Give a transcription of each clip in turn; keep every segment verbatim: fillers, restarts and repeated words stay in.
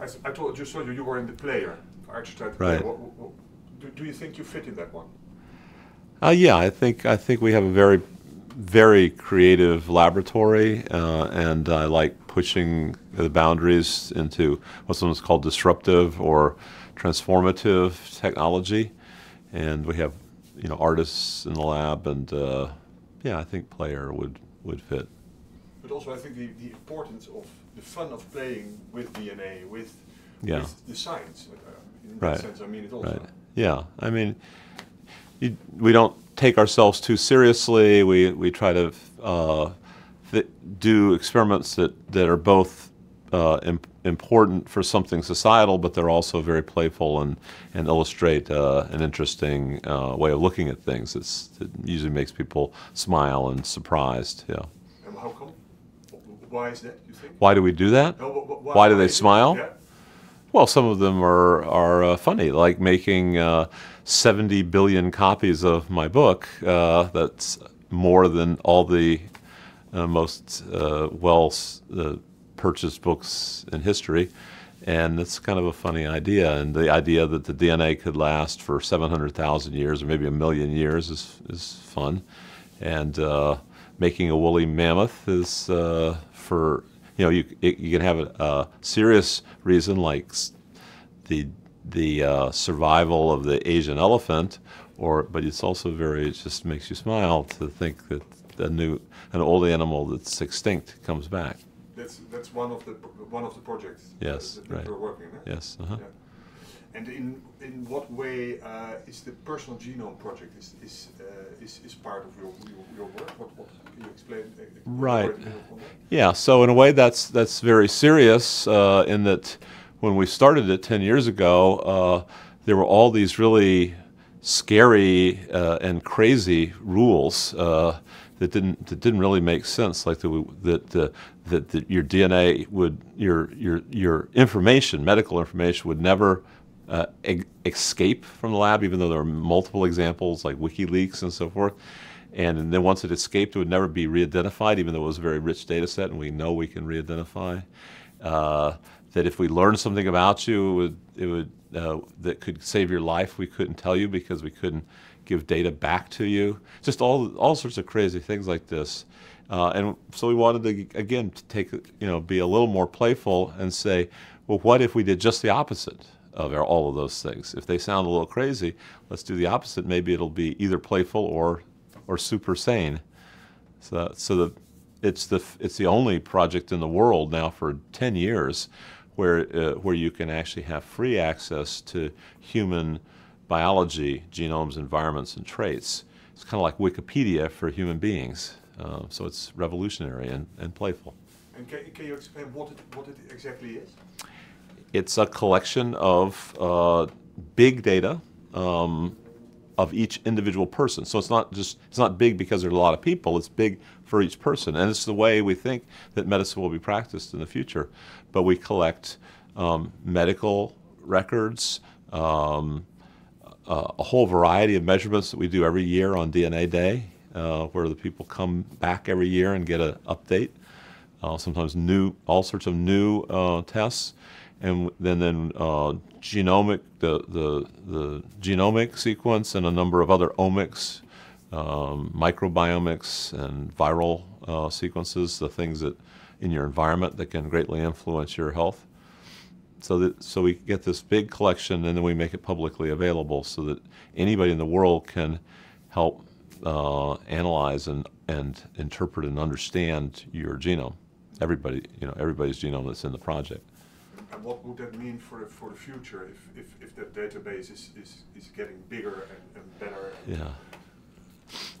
I, I told you, so you, you were in the player, archetype. Right. Player. What, what, do, do you think you fit in that one? Uh, yeah, I think I think we have a very, very creative laboratory, uh, and I like pushing the boundaries into what's sometimes called disruptive or transformative technology, and we have, you know, artists in the lab, and uh, yeah, I think player would would fit. But also, I think the, the importance of the fun of playing with D N A, with, yeah. with the science, uh, in right. that sense, I mean it also. Right. Yeah, I mean, you, we don't take ourselves too seriously. We we try to uh, do experiments that that are both uh, imp important for something societal, but they're also very playful and and illustrate uh, an interesting uh, way of looking at things. It's, it usually makes people smile and surprised. Yeah. And how come? Why is that, you think? Why do we do that? No, but, but why, why do they why smile? Yeah. Well, some of them are are uh, funny, like making uh, seventy billion copies of my book. Uh, that's more than all the uh, most uh, well uh, purchased books in history, and it's kind of a funny idea. And the idea that the D N A could last for seven hundred thousand years or maybe a million years is is fun, and uh, making a woolly mammoth is uh, for. You know, you you can have a, a serious reason like the the uh, survival of the Asian elephant, or but it's also very it just makes you smile to think that a new an old animal that's extinct comes back. That's that's one of the one of the projects. Yes, that, that right. We're working on. Yes. Uh-huh. Yeah. And in in what way uh, is the Personal Genome Project is is uh, is, is part of your your, your work? What, what can you explain? Right. Yeah, so in a way that's that's very serious uh, in that when we started it ten years ago, uh, there were all these really scary uh, and crazy rules uh, that didn't that didn't really make sense, like the, that the, that that your D N A would your your your information, medical information, would never uh, e escape from the lab, even though there were multiple examples like WikiLeaks and so forth. And then once it escaped, it would never be re-identified, even though it was a very rich data set, and we know we can re-identify. Uh, that if we learned something about you, it would, it would uh, that could save your life, we couldn't tell you because we couldn't give data back to you. Just all all sorts of crazy things like this. Uh, and so we wanted to again to take you know be a little more playful and say, well, what if we did just the opposite of our, all of those things? If they sound a little crazy, let's do the opposite. Maybe it'll be either playful or or super sane. So, so the, it's, the, it's the only project in the world now for ten years where, uh, where you can actually have free access to human biology, genomes, environments, and traits. It's kind of like Wikipedia for human beings. Uh, so it's revolutionary and, and playful. And can, can you explain what it, what it exactly is? It's a collection of uh, big data, um, of each individual person. So it's not just, it's not big because there are a lot of people, it's big for each person. And it's the way we think that medicine will be practiced in the future. But we collect um, medical records, um, uh, a whole variety of measurements that we do every year on D N A Day, uh, where the people come back every year and get an update. Uh, sometimes new, all sorts of new uh, tests. And then, then uh, genomic, the, the, the genomic sequence and a number of other omics, um, microbiomics, and viral uh, sequences, the things that in your environment that can greatly influence your health. So, that, so we get this big collection, and then we make it publicly available so that anybody in the world can help uh, analyze and, and interpret and understand your genome. Everybody, you know, everybody's genome that's in the project. And what would that mean for, for the future if, if, if that database is, is, is getting bigger and, and better? Yeah.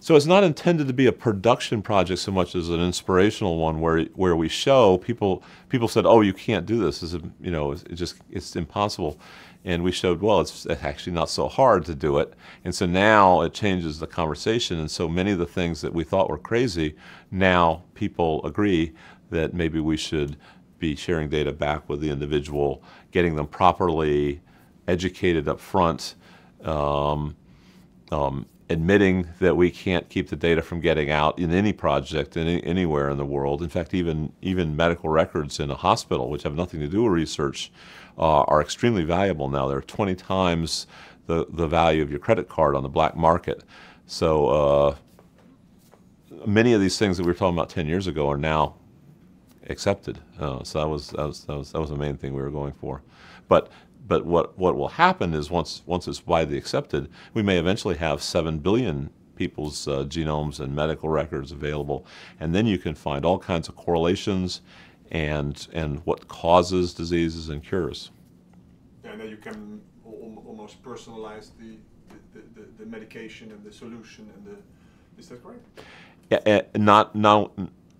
So it's not intended to be a production project so much as an inspirational one where where we show people, people said, oh, you can't do this, it's, you know, it's just, it's impossible. And we showed, well, it's actually not so hard to do it. And so now it changes the conversation. And so many of the things that we thought were crazy, now people agree that maybe we should be sharing data back with the individual, getting them properly educated up front, um, um, admitting that we can't keep the data from getting out in any project any, anywhere in the world. In fact, even, even medical records in a hospital, which have nothing to do with research, uh, are extremely valuable now. They're twenty times the, the value of your credit card on the black market. So uh, many of these things that we were talking about ten years ago are now accepted. Uh, so that was, that, was, that, was, that was the main thing we were going for. But But what, what will happen is once, once it's widely accepted, we may eventually have seven billion people's uh, genomes and medical records available. And then you can find all kinds of correlations and, and what causes diseases and cures. And then you can al almost personalize the, the, the, the medication and the solution. And the, is that correct? Yeah, not, not,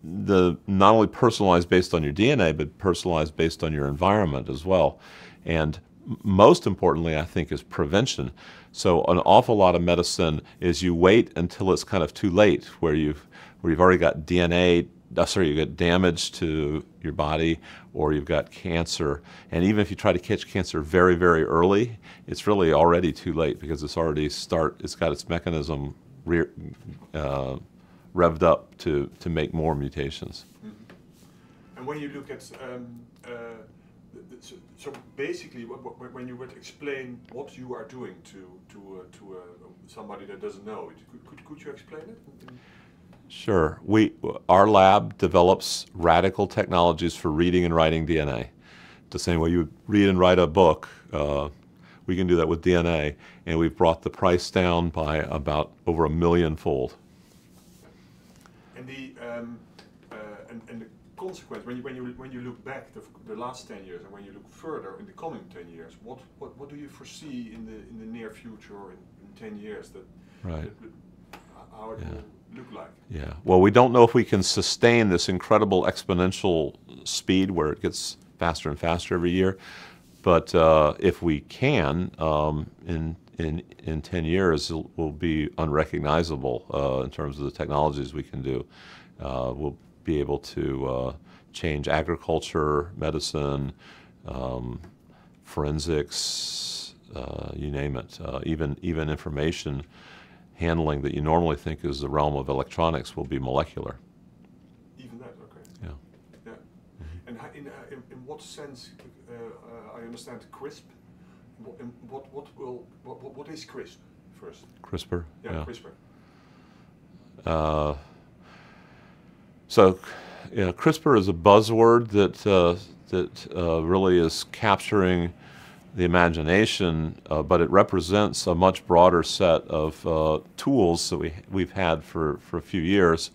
the, not only personalized based on your D N A, but personalized based on your environment as well. And most importantly, I think, is prevention. So an awful lot of medicine is you wait until it's kind of too late, where you've, where you've already got D N A, sorry, you've got damage to your body, or you've got cancer. And even if you try to catch cancer very, very early, it's really already too late because it's already start, it's got its mechanism re, uh, revved up to, to make more mutations. Mm-hmm. And when you look at um, uh So, so basically, when you would explain what you are doing to to uh, to uh, somebody that doesn't know it, could, could could you explain it? Sure. We our lab develops radical technologies for reading and writing D N A. The same way you would read and write a book, uh, we can do that with D N A, and we've brought the price down by about over a million fold. And the um, uh, and, and the consequence, when you, when you, when you look back the, the last ten years and when you look further in the coming ten years, what, what, what do you foresee in the, in the near future or in, in ten years that, right. that, that how it yeah. will look like? Yeah, well, we don't know if we can sustain this incredible exponential speed where it gets faster and faster every year, but uh, if we can, um, in, in, in ten years, it will be unrecognizable uh, in terms of the technologies we can do. Uh, we'll be able to uh, change agriculture, medicine, um, forensics, uh, you name it. Uh, even, even information handling that you normally think is the realm of electronics will be molecular. Even that, okay. Yeah. Yeah. Mm-hmm. And in, in, in what sense, uh, I understand CRISP, in what, what, will, what, what is CRISP first? CRISPR, yeah. yeah. CRISPR. Uh, So, you know, CRISPR is a buzzword that, uh, that uh, really is capturing the imagination, uh, but it represents a much broader set of uh, tools that we, we've had for, for a few years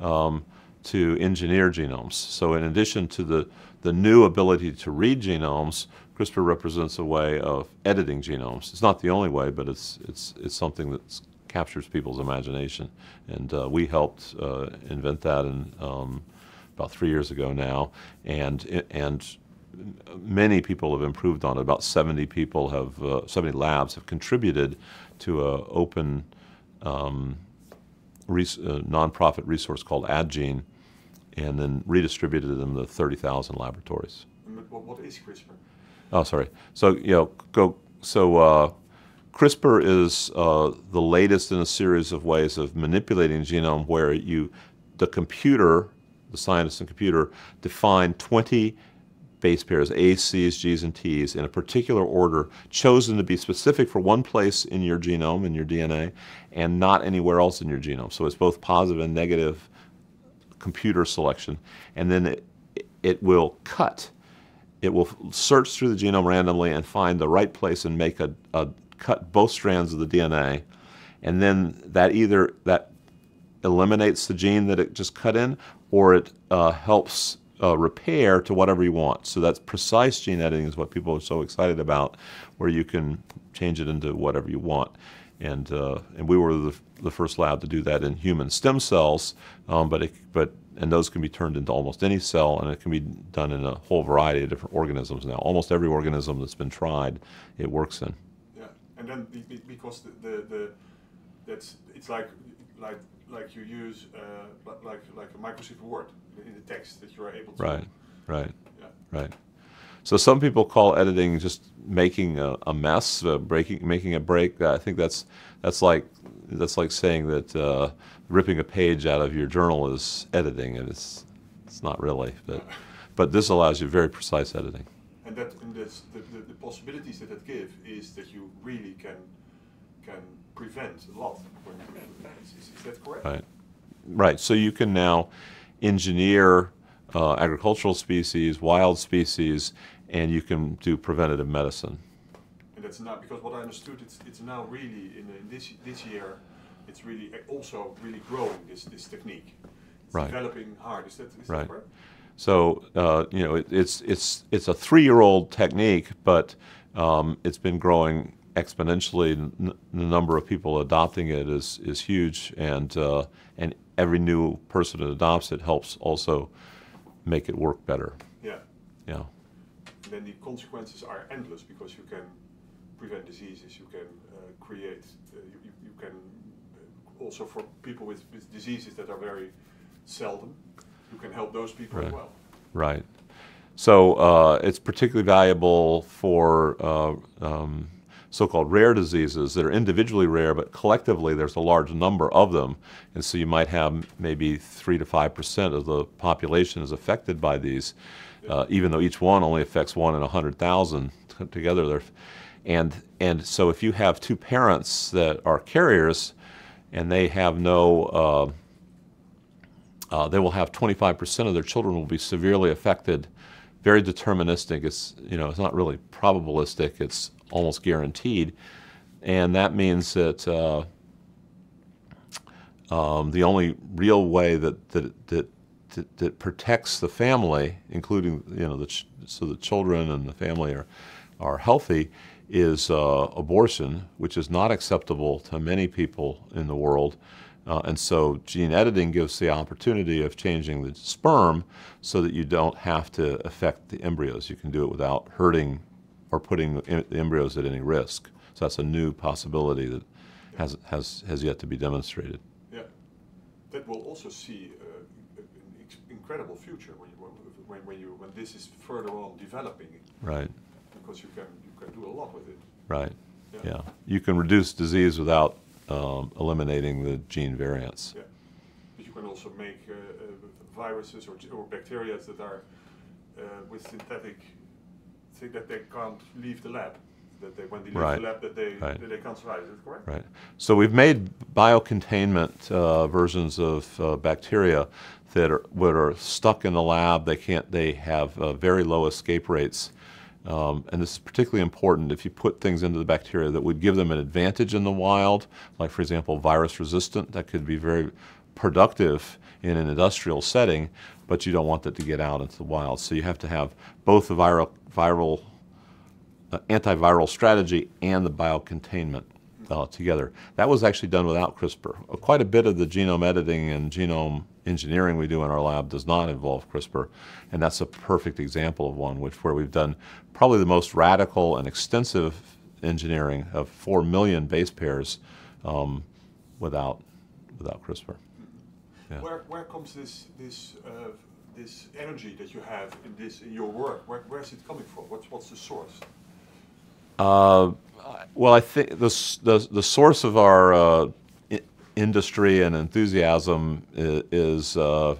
um, to engineer genomes. So in addition to the, the new ability to read genomes, CRISPR represents a way of editing genomes. It's not the only way, but it's, it's, it's something that's captures people's imagination, and uh, we helped uh, invent that in, um, about three years ago now, and and many people have improved on it. About seventy people have, uh, seventy labs have contributed to an open um, res uh, nonprofit resource called AdGene, and then redistributed them to thirty thousand laboratories. What is CRISPR? Oh, sorry. So you know, go so. Uh, CRISPR is uh, the latest in a series of ways of manipulating genome where you, the computer, the scientist and computer, define twenty base pairs, A's, C's, G's, and T's in a particular order, chosen to be specific for one place in your genome, in your D N A, and not anywhere else in your genome. So it's both positive and negative computer selection. And then it, it will cut. It will search through the genome randomly and find the right place and make a, a cut both strands of the D N A, and then that either that eliminates the gene that it just cut in, or it uh, helps uh, repair to whatever you want. So that's precise gene editing is what people are so excited about, where you can change it into whatever you want. And uh, and we were the, the first lab to do that in human stem cells, um, but it, but and those can be turned into almost any cell, and it can be done in a whole variety of different organisms now. Almost every organism that's been tried, it works in. And then because the, the, the that's it's like like like you use uh, like like a microsecond word in the text that you are able to right right yeah. right. So some people call editing just making a, a mess, uh, breaking making a break. I think that's that's like that's like saying that uh, ripping a page out of your journal is editing, and it's it's not really. But but this allows you very precise editing. And that and that's the, the the possibilities that it gives is that you really can can prevent a lot. Is, is that correct? Right. Right. So you can now engineer uh, agricultural species, wild species, and you can do preventative medicine. And that's now, because what I understood, it's, it's now really, in, in this, this year, it's really also really growing, this, this technique. It's right. developing hard. Is that, is right. that correct? So, uh, you know, it, it's, it's, it's a three-year-old technique, but um, it's been growing exponentially. N the number of people adopting it is, is huge, and, uh, and every new person that adopts it helps also make it work better. Yeah. Yeah. And then the consequences are endless, because you can prevent diseases, you can uh, create, uh, you, you can uh, also for people with, with diseases that are very seldom, you can help those people right. as well. Right. So uh, it's particularly valuable for uh, um, so-called rare diseases that are individually rare, but collectively there's a large number of them, and so you might have maybe three to five percent of the population is affected by these, uh, even though each one only affects one in a hundred thousand together. They're, and and so if you have two parents that are carriers, and they have no, uh, uh, they will have twenty-five percent of their children will be severely affected. Very deterministic. It's you know it's not really probabilistic. It's almost guaranteed, and that means that uh, um, the only real way that that, that that that protects the family, including you know the ch so the children and the family are are healthy, is uh, abortion, which is not acceptable to many people in the world. Uh, and so gene editing gives the opportunity of changing the sperm so that you don't have to affect the embryos. You can do it without hurting or putting the embryos at any risk. So that's a new possibility that yeah. has, has, has yet to be demonstrated. Yeah. That will also see uh, an incredible future when, you, when, when, you, when this is further on developing. Right. Because you can, you can do a lot with it. Right, yeah. yeah. You can reduce disease without um, eliminating the gene variants. Yeah. But you can also make uh, uh, viruses or, or bacteria that are uh, with synthetic, think that they can't leave the lab, that they, when they leave right. the lab, that they, right. that they can't survive. Is that correct? Right. So we've made biocontainment uh, versions of uh, bacteria that are, that are stuck in the lab. They can't, they have uh, very low escape rates. Um, and this is particularly important if you put things into the bacteria that would give them an advantage in the wild, like, for example, virus resistant. That could be very productive in an industrial setting, but you don't want that to get out into the wild. So you have to have both the viral, viral uh, antiviral strategy and the biocontainment uh, together. That was actually done without CRISPR. Quite a bit of the genome editing and genome engineering we do in our lab does not involve CRISPR, and that's a perfect example of one which where we've done probably the most radical and extensive engineering of four million base pairs um, without without CRISPR. Yeah. Where where comes this this uh, this energy that you have in this in your work? Where where's it coming from? What's what's the source? Uh, well, I think the the the source of our uh, industry and enthusiasm is uh,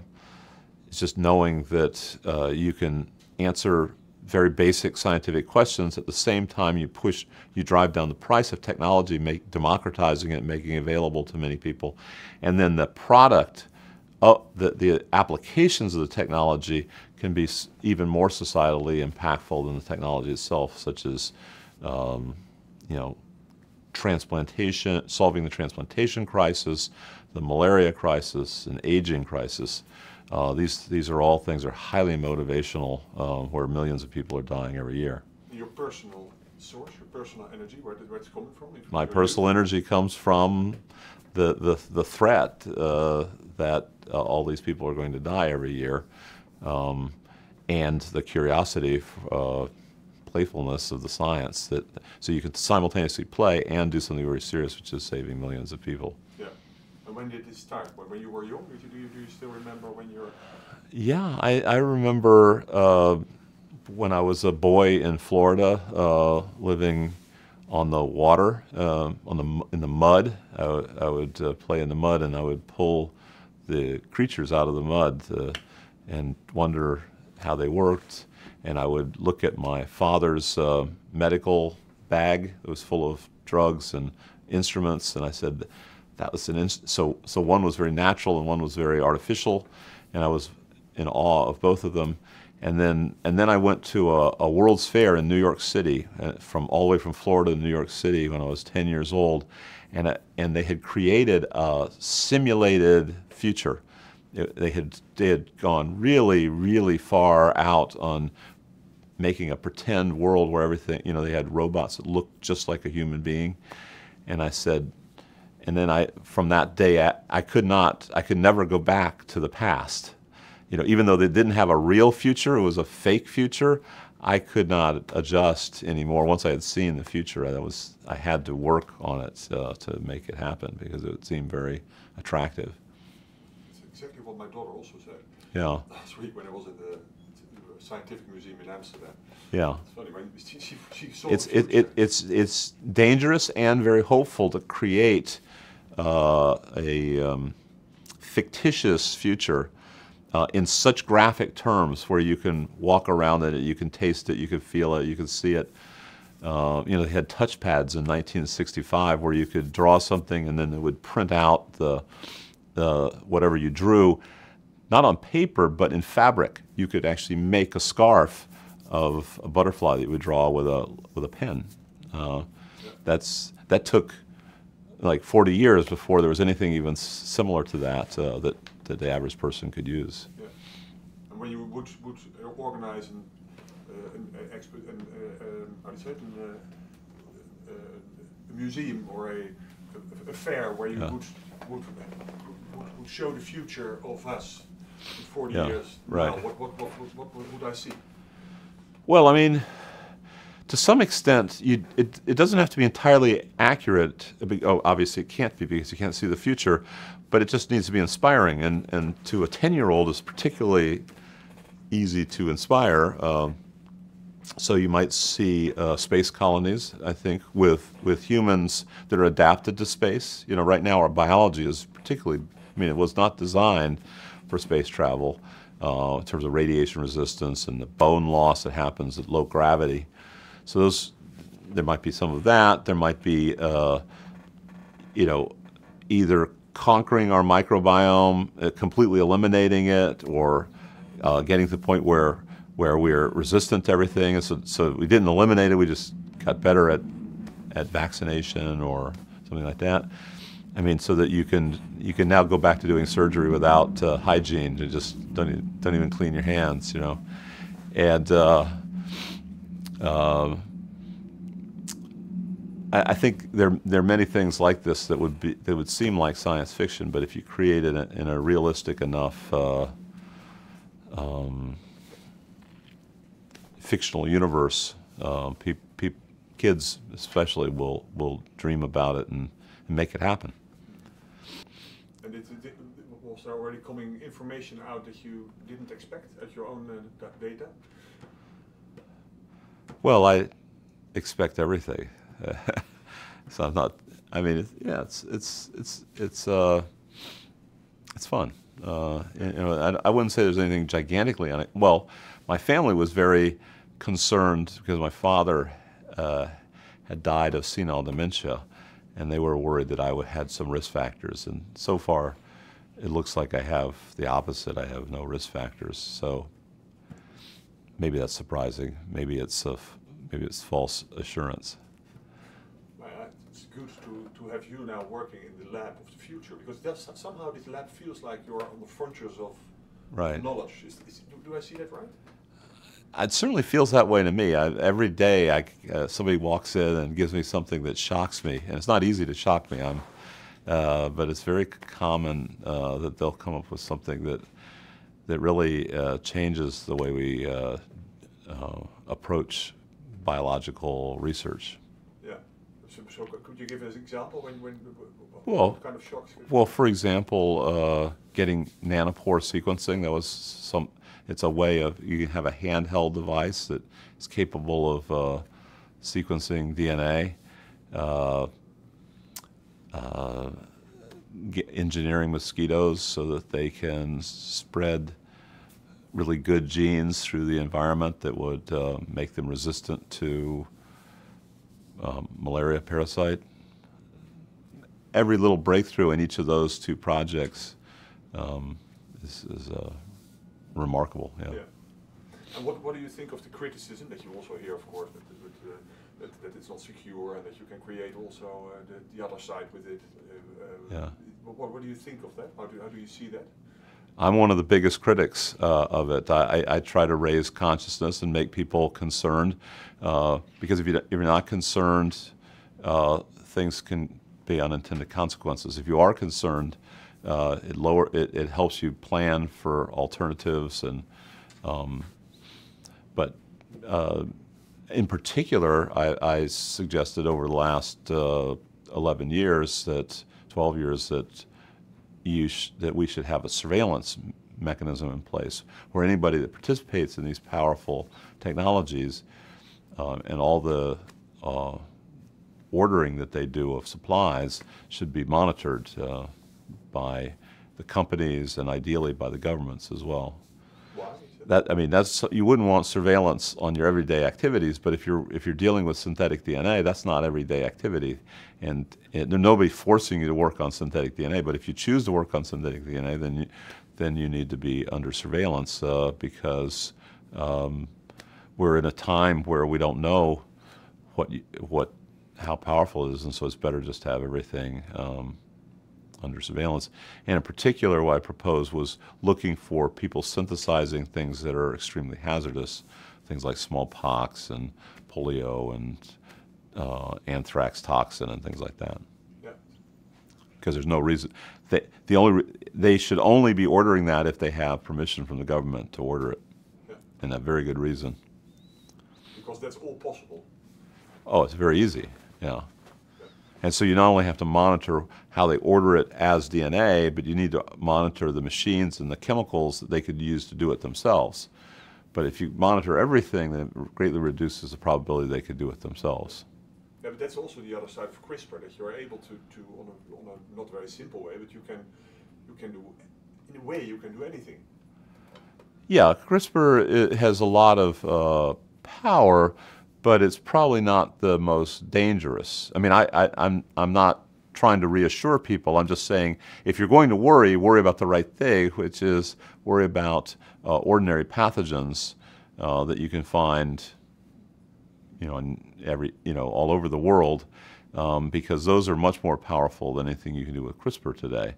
it's just knowing that uh, you can answer very basic scientific questions at the same time you push, you drive down the price of technology, make, democratizing it, making it available to many people, and then the product, uh, the, the applications of the technology can be even more societally impactful than the technology itself, such as um, you know. transplantation, solving the transplantation crisis, the malaria crisis, and aging crisis. Uh, these these are all things that are highly motivational, uh, where millions of people are dying every year. Your personal source, your personal energy, where did, where it's coming from? My personal energy comes from the the the threat uh, that uh, all these people are going to die every year, um, and the curiosity. Uh, playfulness of the science, that so you can simultaneously play and do something very serious, which is saving millions of people. Yeah. And when did this start? When, when you were young? Do you, do you still remember when you were? Yeah, I, I remember uh, when I was a boy in Florida, uh, living on the water, uh, on the in the mud. I, I would uh, play in the mud, and I would pull the creatures out of the mud uh, and wonder how they worked. And I would look at my father's uh, medical bag that was full of drugs and instruments, and I said that was an in- so so one was very natural and one was very artificial, and I was in awe of both of them. And then, and then I went to a, a World's Fair in New York City, uh, from all the way from Florida to New York City when I was ten years old, and I, and they had created a simulated future. It, they had they had gone really really far out on making a pretend world where everything, you know, they had robots that looked just like a human being, and I said, and then I from that day I, I could not I could never go back to the past. You know, even though they didn't have a real future, it was a fake future, I could not adjust anymore. Once I had seen the future, I was I had to work on it uh, to make it happen, because it would seem very attractive. That's exactly what my daughter also said. Yeah. Last week when I was at the scientific museum in Amsterdam. Yeah. It's funny, when she, she, she saw it's, the it, it, it's, it's dangerous and very hopeful to create uh, a um, fictitious future Uh, in such graphic terms, where you can walk around in it, you can taste it, you can feel it, you can see it. Uh, you know, they had touch pads in nineteen sixty-five where you could draw something and then it would print out the, the whatever you drew, not on paper but in fabric. You could actually make a scarf of a butterfly that you would draw with a with a pen. Uh, that's that took like forty years before there was anything even similar to that uh, that. that the average person could use. Yeah. And when you would, would organize an, uh, an, expert, an, uh, um, how do you say it, an, uh, uh, a museum or a, a, a fair where you yeah. would, would, would show the future of us in forty yeah, years, right. now, what, what, what, what, what would I see? Well, I mean, to some extent, you, it, it doesn't have to be entirely accurate. Oh, obviously it can't be, because you can't see the future, but it just needs to be inspiring. And, and to a ten-year-old is particularly easy to inspire. Uh, so you might see uh, space colonies, I think, with, with humans that are adapted to space. You know, right now our biology is particularly, I mean, it was not designed for space travel uh, in terms of radiation resistance and the bone loss that happens at low gravity. So those, there might be some of that. There might be, uh, you know, either conquering our microbiome, uh, completely eliminating it, or uh, getting to the point where where we're resistant to everything. And so, so we didn't eliminate it. We just got better at at vaccination or something like that. I mean, so that you can you can now go back to doing surgery without uh, hygiene. You just don't don't even clean your hands, you know, and. Uh, Uh, I, I think there there are many things like this that would be that would seem like science fiction, but if you create it in a, in a realistic enough uh, um, fictional universe, uh, pe pe kids especially will will dream about it and, and make it happen. And it, it, it was there already coming information out that you didn't expect at your own uh, data? Well, I expect everything, so I'm not. I mean, it, yeah, it's it's it's it's uh, it's fun. Uh, you know, I, I wouldn't say there's anything gigantically on it. Well, my family was very concerned because my father uh, had died of senile dementia, and they were worried that I would had some risk factors. And so far, it looks like I have the opposite. I have no risk factors. So. Maybe that's surprising. Maybe it's a, maybe it's false assurance. Well, it's good to, to have you now working in the lab of the future, because that's, somehow this lab feels like you're on the frontiers of right. knowledge. Is, is, do, do I see that right? It certainly feels that way to me. I, every day I, uh, somebody walks in and gives me something that shocks me, and it's not easy to shock me, I'm, uh, but it's very common uh, that they'll come up with something that that really uh, changes the way we uh, uh, approach biological research. Yeah. So, so could you give us an example? When, when, well, what kind of shocks? Well, for example, uh, getting nanopore sequencing. That was some. It's a way of you have a handheld device that is capable of uh, sequencing D N A, uh, uh, engineering mosquitoes so that they can spread really good genes through the environment that would uh, make them resistant to um, malaria parasite. Every little breakthrough in each of those two projects um, is, is uh, remarkable. Yeah. Yeah. And what, what do you think of the criticism that you also hear, of course, that, that, uh, that, that it's not secure and that you can create also uh, the, the other side with it? Uh, yeah. What, what do you think of that? How do, how do you see that? I'm one of the biggest critics uh, of it. I, I try to raise consciousness and make people concerned, uh, because if, you, if you're not concerned, uh, things can be unintended consequences. If you are concerned, uh, it, lower, it, it helps you plan for alternatives. And um, but uh, in particular, I, I suggested over the last uh, eleven years, that twelve years, that You sh that we should have a surveillance mechanism in place where anybody that participates in these powerful technologies uh, and all the uh, ordering that they do of supplies should be monitored uh, by the companies and ideally by the governments as well. That, I mean, that's, you wouldn't want surveillance on your everyday activities, but if you're if you're dealing with synthetic D N A, that's not everyday activity, and, and nobody's forcing you to work on synthetic D N A. But if you choose to work on synthetic D N A, then you, then you need to be under surveillance uh, because um, we're in a time where we don't know what you, what how powerful it is, and so it's better just to have everything Um, under surveillance. And in particular, what I proposed was looking for people synthesizing things that are extremely hazardous, things like smallpox and polio and uh, anthrax toxin and things like that. Yeah. Because there's no reason, they, the only, they should only be ordering that if they have permission from the government to order it. Yeah. And a very good reason. Because that's all possible. Oh, it's very easy, yeah. And so you not only have to monitor how they order it as D N A, but you need to monitor the machines and the chemicals that they could use to do it themselves. But if you monitor everything, then it greatly reduces the probability they could do it themselves. Yeah, but that's also the other side of CRISPR, that you're able to, to on, a, on a not very simple way, but you can, you can do, in a way, you can do anything. Yeah, CRISPR has a lot of uh, power, but it's probably not the most dangerous. I mean, I, I, I'm, I'm not trying to reassure people. I'm just saying, if you're going to worry, worry about the right thing, which is worry about uh, ordinary pathogens uh, that you can find, you know, in every, you know, all over the world, um, because those are much more powerful than anything you can do with CRISPR today.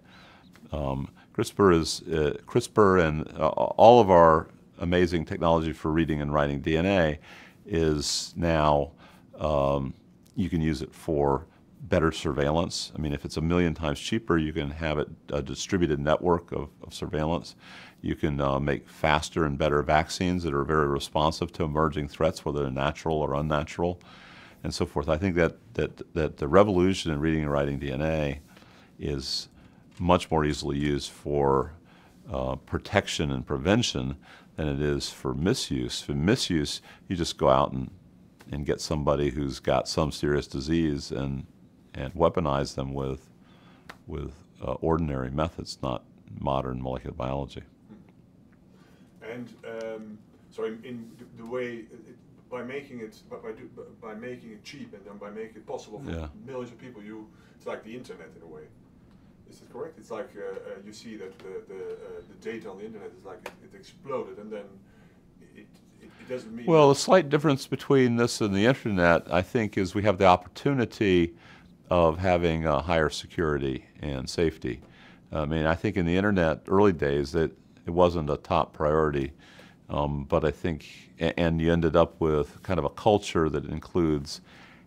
Um, CRISPR is uh, CRISPR, and uh, all of our amazing technology for reading and writing D N A. Is now um, you can use it for better surveillance. I mean, if it's a million times cheaper, you can have it a distributed network of, of surveillance. You can uh, make faster and better vaccines that are very responsive to emerging threats, whether they're natural or unnatural, and so forth. I think that that that the revolution in reading and writing D N A is much more easily used for uh, protection and prevention than it is for misuse. For misuse, you just go out and, and get somebody who's got some serious disease and, and weaponize them with, with uh, ordinary methods, not modern molecular biology. And um, so in, in the way, it, by making it by, by, do, by making it cheap and then by making it possible for yeah. millions of people, you, it's like the internet in a way. Is that correct? It's like uh, uh, you see that the, the, uh, the data on the internet is like it, it exploded, and then it, it, it doesn't mean... Well, a slight difference between this and the internet, I think, is we have the opportunity of having uh, higher security and safety. I mean, I think in the internet early days that it wasn't a top priority, um, but I think, and you ended up with kind of a culture that includes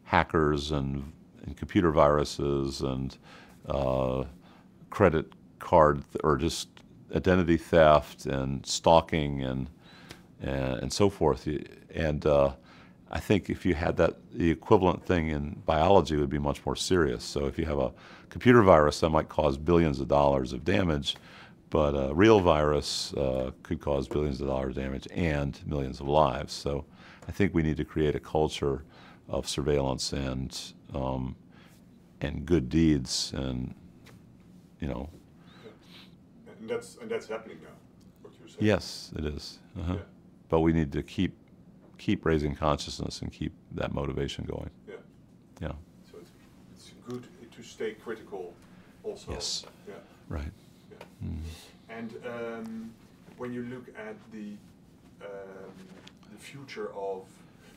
hackers and, and computer viruses and uh, credit card or just identity theft and stalking and and, and so forth. And uh, I think if you had that, the equivalent thing in biology would be much more serious. So if you have a computer virus, that might cause billions of dollars of damage, but a real virus uh, could cause billions of dollars of damage and millions of lives. So I think we need to create a culture of surveillance and um, and good deeds, and you know. And that's and that's happening now. What you're saying. Yes, it is. Uh-huh. Yeah. But we need to keep keep raising consciousness and keep that motivation going. Yeah. Yeah. So it's, it's good to stay critical, also. Yes. Yeah. Right. Yeah. Mm-hmm. And um, when you look at the um, the future of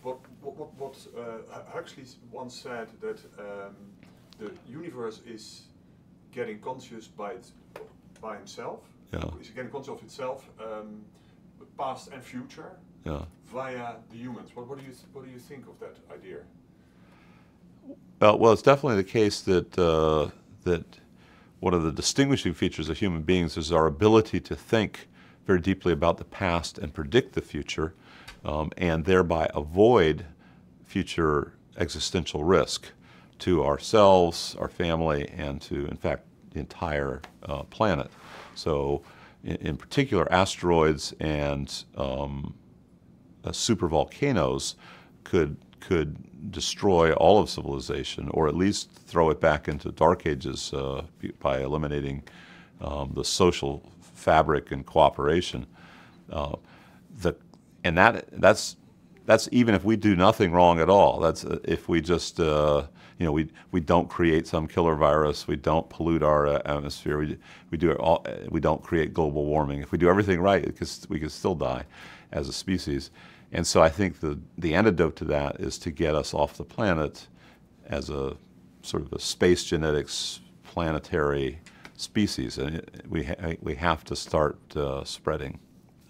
what what what, what uh, Huxley once said, that um, the universe is getting conscious by its, by himself. Yeah. It's getting conscious of itself, um, past and future, yeah, via the humans. What what do you what do you think of that idea? Uh, well, it's definitely the case that uh, that one of the distinguishing features of human beings is our ability to think very deeply about the past and predict the future, um, and thereby avoid future existential risk to ourselves, our family, and to, in fact, the entire uh, planet. So, in, in particular, asteroids and um, uh, supervolcanoes could could destroy all of civilization, or at least throw it back into dark ages uh, by eliminating um, the social fabric and cooperation. Uh, the and that that's that's even if we do nothing wrong at all. That's uh, if we just. Uh, You know, we we don't create some killer virus. We don't pollute our uh, atmosphere. We we do it all. We don't create global warming. If we do everything right, it could, we could still die as a species. And so I think the the antidote to that is to get us off the planet as a sort of a space genetics planetary species. And it, we ha we have to start uh, spreading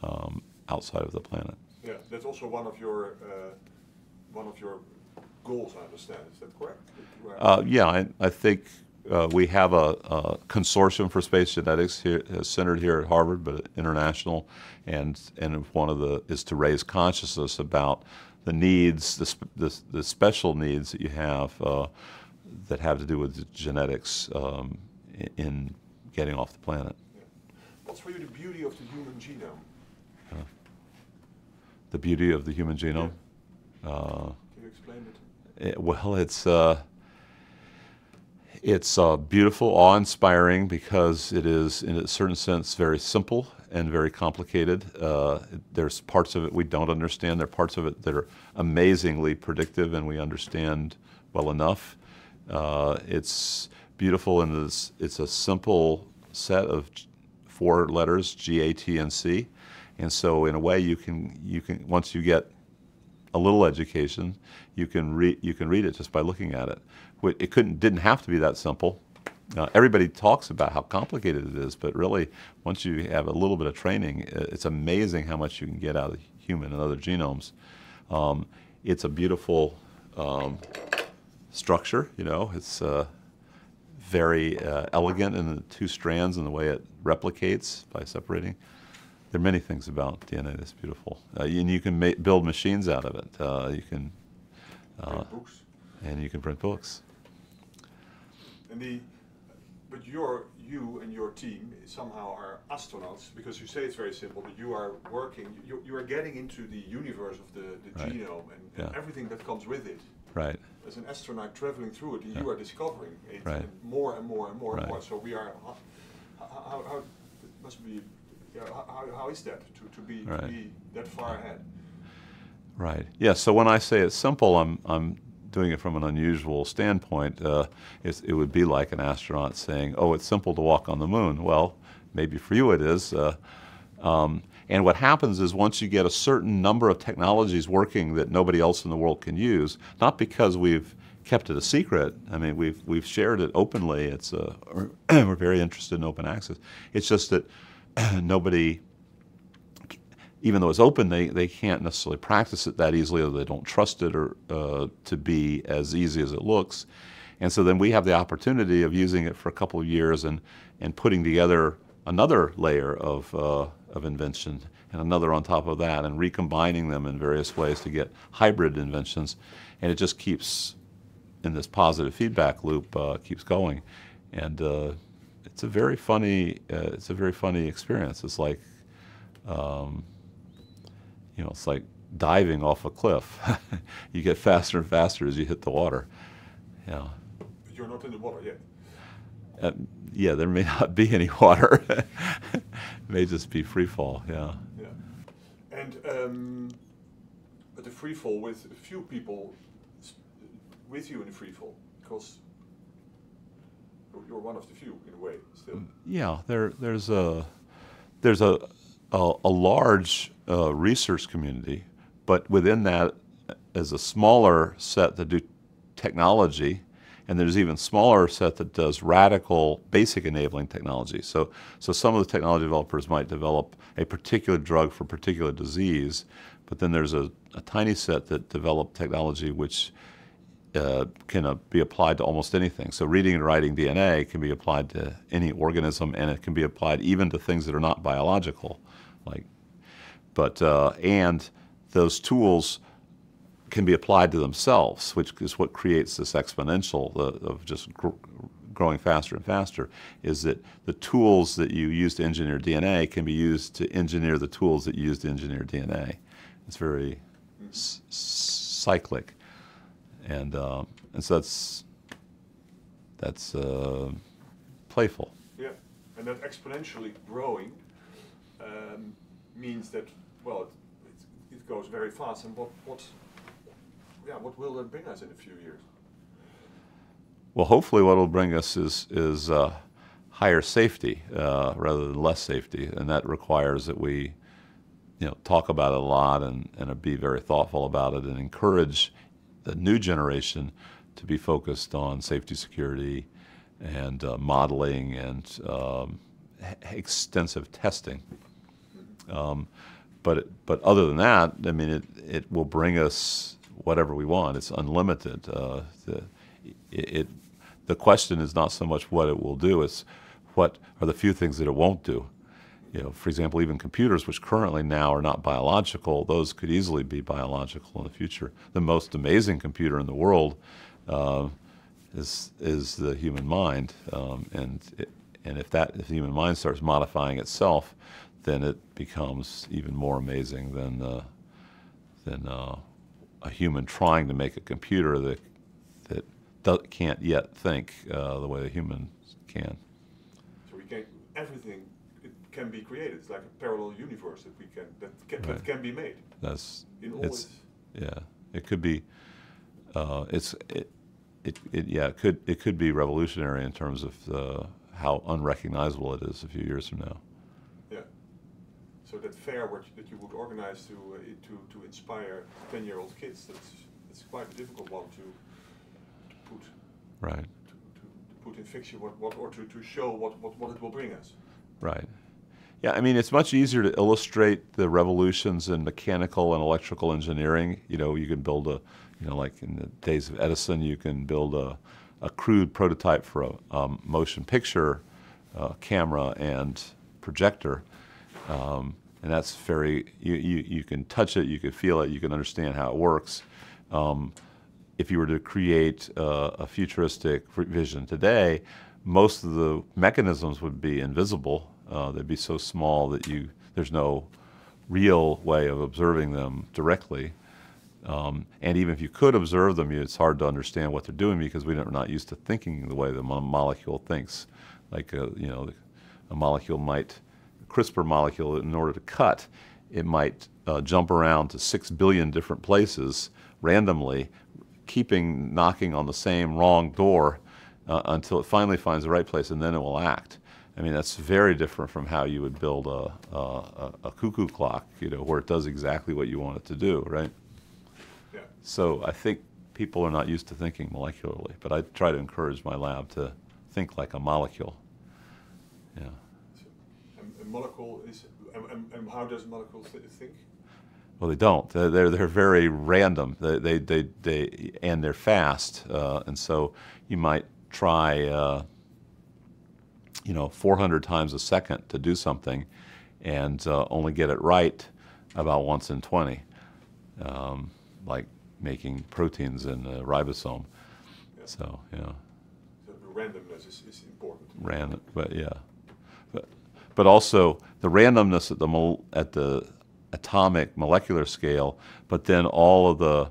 um, outside of the planet. Yeah, that's also one of your uh, one of your. goals, I understand. Is that correct? Uh, yeah, I, I think uh, we have a, a consortium for space genetics here, centered here at Harvard, but international, and and one of the is to raise consciousness about the needs, the sp the, the special needs that you have uh, that have to do with genetics um, in getting off the planet. Yeah. What's for you the beauty of the human genome? Uh, the beauty of the human genome. Yeah. Uh, Can you explain it? It, well, it's uh, it's uh, beautiful, awe-inspiring, because it is, in a certain sense, very simple and very complicated. Uh, there's parts of it we don't understand. There are parts of it that are amazingly predictive, and we understand well enough. Uh, it's beautiful, and it's, it's a simple set of four letters: G, A, T, and C. And so, in a way, you can you can once you get a little education, you can read you can read it just by looking at it. It couldn't didn't have to be that simple. Uh, everybody talks about how complicated it is, but really, once you have a little bit of training, it's amazing how much you can get out of human and other genomes. Um, it's a beautiful um, structure. You know, it's uh, very uh, elegant in the two strands and the way it replicates by separating. There are many things about D N A that's beautiful, uh, and you can ma build machines out of it. Uh, you can, uh, print books. and you can print books. And the, but your you and your team somehow are astronauts, because you say it's very simple, but you are working. You you are getting into the universe of the, the right. genome and, and yeah. everything that comes with it. Right. As an astronaut traveling through it, you yeah. are discovering it right. and more and more and more right. and more. So we are. How, how, how it must be. Yeah, how, how is that to, to, be, right. to be that far ahead? Right. Yeah. So when I say it's simple, I'm I'm doing it from an unusual standpoint. Uh, it's, it would be like an astronaut saying, "Oh, it's simple to walk on the moon." Well, maybe for you it is. Uh, um, and what happens is once you get a certain number of technologies working that nobody else in the world can use, not because we've kept it a secret. I mean, we've we've shared it openly. It's uh, we're very interested in open access. It's just that. Nobody, even though it's open, they, they can't necessarily practice it that easily, or they don't trust it or uh, to be as easy as it looks. And so then we have the opportunity of using it for a couple of years and, and putting together another layer of, uh, of invention and another on top of that, and recombining them in various ways to get hybrid inventions. And it just keeps, in this positive feedback loop, uh, keeps going. And uh, It's a very funny. Uh, it's a very funny experience. It's like, um, you know, it's like diving off a cliff. You get faster and faster as you hit the water, Yeah. You're not in the water yet. Uh, yeah, there may not be any water. It may just be free fall. Yeah. Yeah. And um, but the free fall with a few people with you in the free fall, because you're one of the few in a way still. Yeah, there there's a there's a a, a large uh, research community, but within that is a smaller set that do technology. And there's even smaller set that does radical, basic enabling technology. So, so some of the technology developers might develop a particular drug for a particular disease, but then there's a, a tiny set that develop technology which uh, can uh, be applied to almost anything. So reading and writing D N A can be applied to any organism, and it can be applied even to things that are not biological. Like, but uh, and those tools can be applied to themselves, which is what creates this exponential of just gr growing faster and faster, is that the tools that you use to engineer D N A can be used to engineer the tools that you use to engineer D N A. It's very s cyclic. And, uh, and so that's, that's uh, playful. Yeah, and that exponentially growing um, means that, well, it, it goes very fast. And what, what Yeah, what will it bring us in a few years? Well, hopefully what it'll bring us is, is uh, higher safety uh, rather than less safety, and that requires that we you know, talk about it a lot and, and be very thoughtful about it and encourage the new generation to be focused on safety, security, and uh, modeling and um, extensive testing. Um, but, but other than that, I mean, it, it will bring us whatever we want. It's unlimited. Uh, the, it, it, the question is not so much what it will do, it's what are the few things that it won't do. You know, for example, even computers, which currently now are not biological, those could easily be biological in the future. The most amazing computer in the world uh, is, is the human mind. Um, and it, and if, that, if the human mind starts modifying itself, then it becomes even more amazing than, uh, than uh, a human trying to make a computer that that does, can't yet think uh, the way a human can. So we can everything it can be created. It's like a parallel universe that we can that can, right. that can be made. That's in all it's, its yeah. It could be. Uh, it's it, it it yeah. It could it could be revolutionary in terms of uh, how unrecognizable it is a few years from now. So that fair that you would organize to uh, to to inspire ten-year-old kids, that's that's quite a difficult one to, to put right to, to, to put in fiction what, what or to, to show what, what what it will bring us. Right. Yeah. I mean, it's much easier to illustrate the revolutions in mechanical and electrical engineering. You know, you can build a you know like in the days of Edison, you can build a a crude prototype for a um, motion picture uh, camera and projector. Um, and that's very, you, you, you can touch it, you can feel it, you can understand how it works. Um, if you were to create uh, a futuristic vision today, most of the mechanisms would be invisible. Uh, they'd be so small that you, there's no real way of observing them directly. Um, and even if you could observe them, it's hard to understand what they're doing because we're not used to thinking the way the molecule thinks. Like, a, you know, a molecule might... CRISPR molecule, in order to cut, it might uh, jump around to six billion different places randomly, keeping knocking on the same wrong door uh, until it finally finds the right place, and then it will act. I mean, that's very different from how you would build a, a, a cuckoo clock, you know, where it does exactly what you want it to do, right? Yeah. So I think people are not used to thinking molecularly, but I try to encourage my lab to think like a molecule. Yeah. Molecule is, and, and how does molecules think? Well, they don't. They're they're very random. They they they, they and they're fast. Uh, and so you might try, uh, you know, four hundred times a second to do something, and uh, only get it right about once in twenty, um, like making proteins in the ribosome. Yeah. So yeah. So the randomness is, is important. Random, but yeah. But also the randomness at the mol at the atomic molecular scale, but then all of the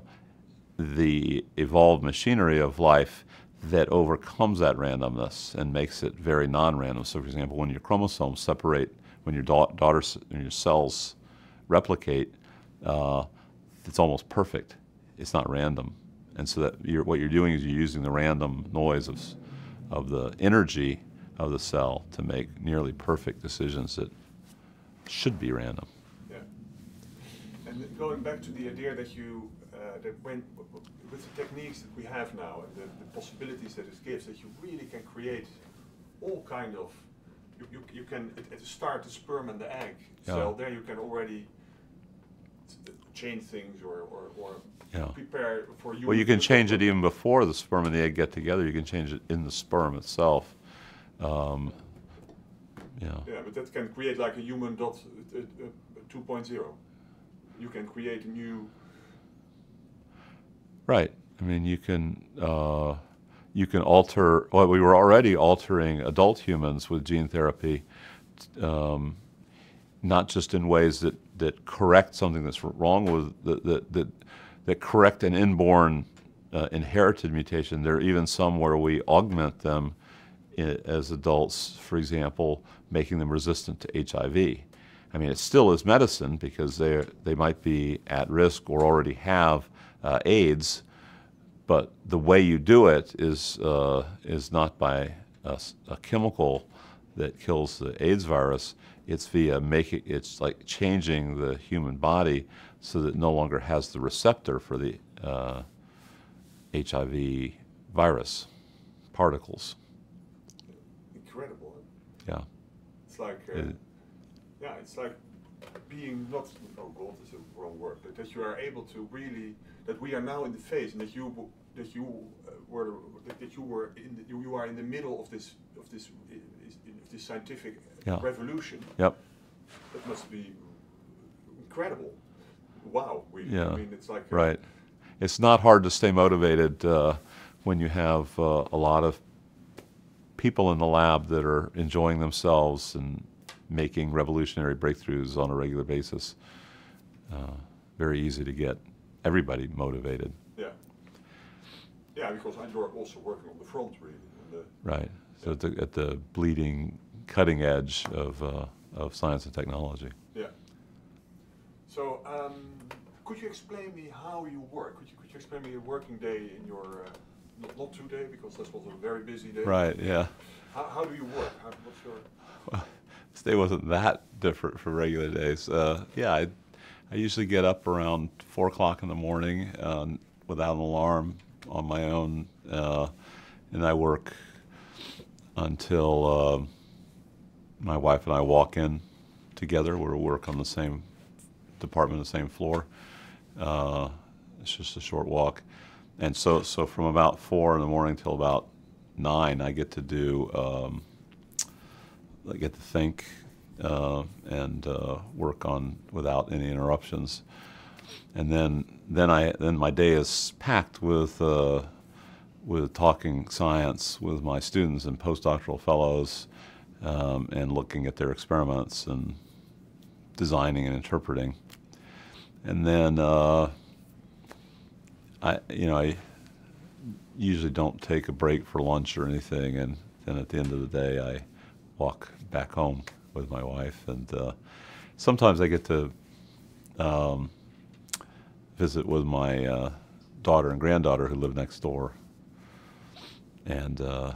the evolved machinery of life that overcomes that randomness and makes it very non-random. So, for example, when your chromosomes separate, when your da daughter and your cells replicate, uh, it's almost perfect. It's not random. And so that you're, what you're doing is you're using the random noise of, of the energy of the cell to make nearly perfect decisions that should be random. Yeah. And going back to the idea that you, uh, that when, with the techniques that we have now and the, the possibilities that it gives, that you really can create all kind of, you, you, you can, at the start, the sperm and the egg cell, yeah. There you can already change things or, or, or yeah. prepare for you. Well, you can change it even before the sperm and the egg get together. You can change it in the sperm itself. Um, yeah. yeah, but that can create like a human dot uh, uh, two point oh. You can create a new... Right. I mean, you can, uh, you can alter... Well, we were already altering adult humans with gene therapy, um, not just in ways that, that correct something that's wrong with... That, that, that, that correct an inborn uh, inherited mutation. There are even some where we augment them as adults, for example, making them resistant to H I V. I mean, it still is medicine because they they might be at risk or already have uh, AIDS, but the way you do it is uh, is not by a, a chemical that kills the AIDS virus. It's via making it's like changing the human body so that it no longer has the receptor for the uh, H I V virus particles. Incredible. Yeah. It's like, uh, it, yeah, it's like being not, oh God, is a wrong word, but that you are able to really, that we are now in the phase, and that you, that you uh, were, that you were, in the, you, you are in the middle of this, of this, of this scientific yeah. revolution. Yep. That must be incredible. Wow. We, yeah. I mean, it's like. Right. A, it's not hard to stay motivated uh, when you have uh, a lot of people in the lab that are enjoying themselves and making revolutionary breakthroughs on a regular basis. Uh, very easy to get everybody motivated. Yeah. Yeah, because you're also working on the front, really. The, right. So yeah. at, the, at the bleeding, cutting edge of, uh, of science and technology. Yeah. So um, could you explain me how you work? Could you, could you explain me your working day in your... Uh, Not, not today, because this was a very busy day. Right, yeah. How, how do you work? How, what's your... Well, this day wasn't that different from regular days. Uh, yeah, I, I usually get up around four o'clock in the morning uh, without an alarm on my own, uh, and I work until uh, my wife and I walk in together. We'll work on the same department, the same floor. Uh, it's just a short walk. And so, so from about four in the morning till about nine, I get to do, um, I get to think uh, and uh, work on without any interruptions. And then, then I, then my day is packed with, uh, with talking science with my students and postdoctoral fellows, um, and looking at their experiments and designing and interpreting. And then. Uh, I, you know, I usually don't take a break for lunch or anything, and then at the end of the day, I walk back home with my wife, and uh, sometimes I get to um, visit with my uh, daughter and granddaughter who live next door, and, uh,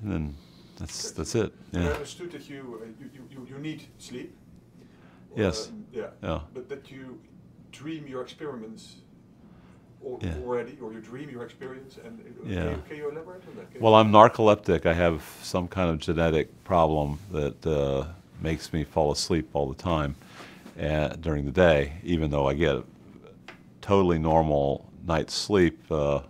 and then that's that's it. Yeah. I understood that you, uh, you you you need sleep. Yes. Um, yeah. Yeah. But that you dream your experiments. Or, yeah. already, or you dream your experience, and yeah. can, you, can you elaborate on that? Can well, I'm narcoleptic. I have some kind of genetic problem that uh, makes me fall asleep all the time uh, during the day, even though I get a totally normal night's sleep. Uh,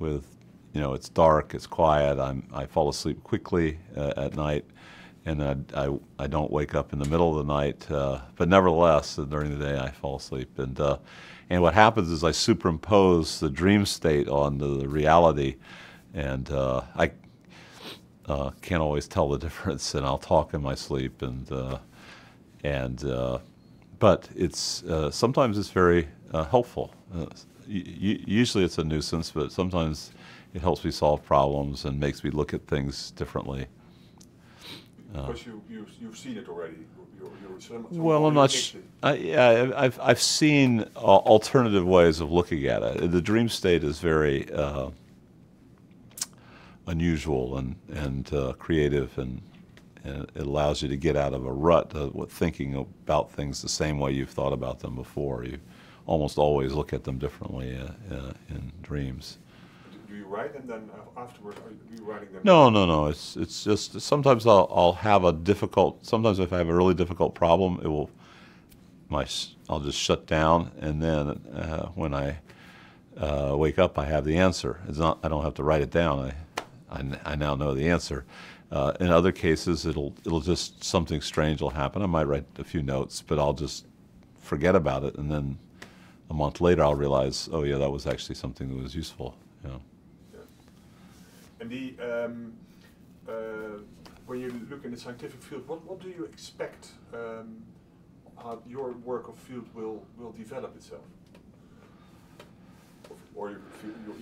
with, you know, it's dark, it's quiet. I'm I fall asleep quickly uh, at night, and I, I I don't wake up in the middle of the night. Uh, but nevertheless, during the day, I fall asleep and. Uh, And what happens is I superimpose the dream state on the, the reality, and uh, I uh, can't always tell the difference. And I'll talk in my sleep, and uh, and uh, but it's uh, sometimes it's very uh, helpful. Uh, usually it's a nuisance, but sometimes it helps me solve problems and makes me look at things differently. Of course, you, you, you've seen it already. You're, you're some, some well, I'm not sure. Yeah, I've, I've seen uh, alternative ways of looking at it. The dream state is very uh, unusual and, and uh, creative, and, and it allows you to get out of a rut of thinking about things the same way you've thought about them before. You almost always look at them differently uh, uh, in dreams. Do you write, and then afterwards, are you writing them? No, no, no. It's it's just sometimes I'll I'll have a difficult. Sometimes if I have a really difficult problem, it will. My I'll just shut down, and then uh, when I uh, wake up, I have the answer. It's not. I don't have to write it down. I I, I now know the answer. Uh, in other cases, it'll it'll just something strange will happen. I might write a few notes, but I'll just forget about it, and then a month later, I'll realize, oh yeah, that was actually something that was useful. You know. And the, um, uh, when you look in the scientific field, what, what do you expect um, how your work of field will, will develop itself? Or your,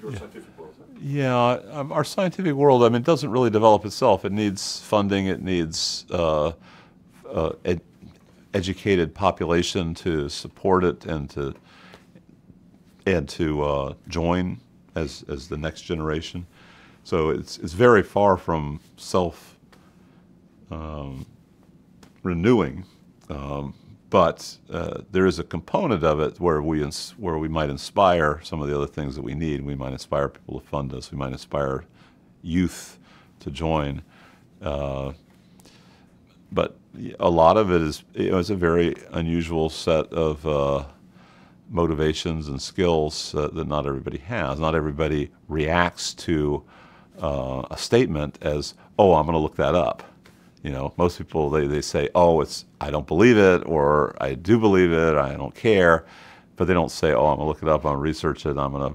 your yeah. scientific world? Huh? Yeah, um, our scientific world, I mean, doesn't really develop itself. It needs funding, it needs uh, uh, ed educated population to support it and to, and to uh, join as, as the next generation. So it's, it's very far from self-renewing, um, um, but uh, there is a component of it where we, ins where we might inspire some of the other things that we need. We might inspire people to fund us. We might inspire youth to join. Uh, but a lot of it is, you know, it's a very unusual set of uh, motivations and skills uh, that not everybody has. Not everybody reacts to Uh, a statement as, oh, I'm going to look that up. You know, most people, they, they say, oh, it's, I don't believe it, or I do believe it, or I don't care, but they don't say, oh, I'm going to look it up, I'm going to research it, I'm going to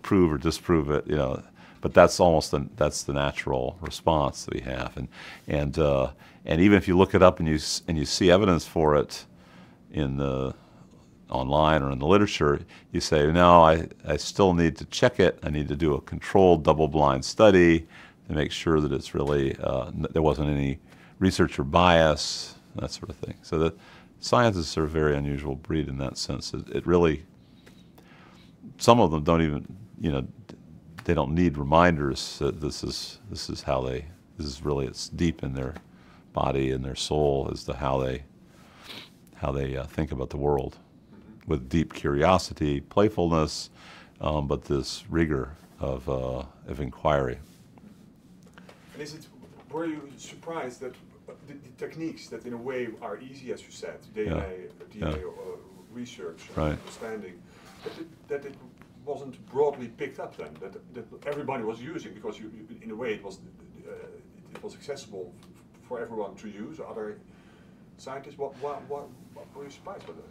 prove or disprove it, you know. But that's almost, the, that's the natural response that we have. And, and, uh, and even if you look it up and you, and you see evidence for it in the online or in the literature, you say, no, I, I still need to check it. I need to do a controlled double-blind study to make sure that it's really, uh, there wasn't any researcher bias, that sort of thing. So the scientists are a very unusual breed in that sense. It, it really, some of them don't even, you know, they don't need reminders that this is, this is how they, this is really, it's deep in their body and their soul as to how they, how they uh, think about the world. With deep curiosity, playfulness, um, but this rigor of, uh, of inquiry. And is it, were you surprised that the, the techniques that in a way are easy, as you said, D N A, yeah. D N A yeah. Uh, research, right. understanding, that it, that it wasn't broadly picked up then, that, that everybody was using, because you, you, in a way it was, uh, it was accessible for everyone to use, other scientists, what, what, what, what were you surprised by that?